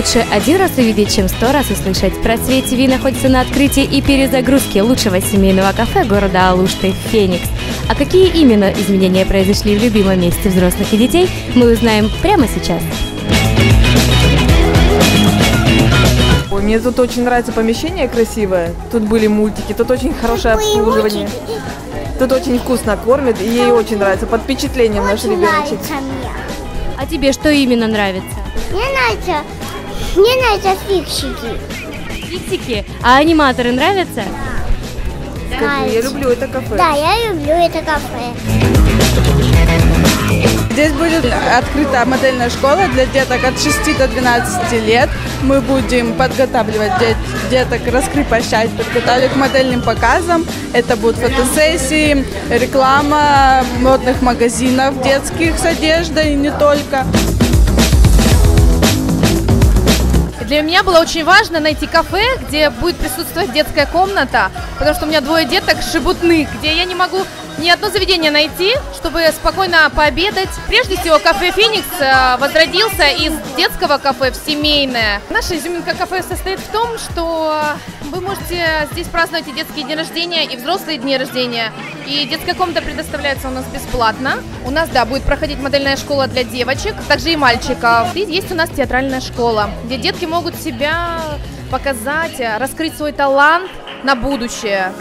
Лучше один раз увидеть, чем 100 раз услышать. «Просвет ТВ» находится на открытии и перезагрузке лучшего семейного кафе города Алушты «Феникс». А какие именно изменения произошли в любимом месте взрослых и детей, мы узнаем прямо сейчас. Ой, мне тут очень нравится помещение красивое. Тут были мультики, тут очень хорошее обслуживание. Тут очень вкусно кормят, и ей очень нравится. Под впечатлением наш ребеночек. А тебе что именно нравится? Мне нравятся фиксики. Фиксики? А аниматоры нравятся? Да. Скажи, я люблю это кафе. Да, я люблю это кафе. Здесь будет открыта модельная школа для деток от 6 до 12 лет. Мы будем подготавливать деток, раскрепощать, подготавливать к модельным показам. Это будут фотосессии, реклама модных магазинов детских с одеждой и не только. Для меня было очень важно найти кафе, где будет присутствовать детская комната, потому что у меня 2 деток шебутных, где я не могу ни одно заведение найти, чтобы спокойно пообедать. Прежде всего, кафе «Феникс» возродился из детского кафе в семейное. Наша изюминка кафе состоит в том, что вы можете здесь праздновать и детские дни рождения, и взрослые дни рождения. И детская комната предоставляется у нас бесплатно. У нас, да, будет проходить модельная школа для девочек, также и мальчиков. И есть у нас театральная школа, где детки могут себя показать, раскрыть свой талант на будущее.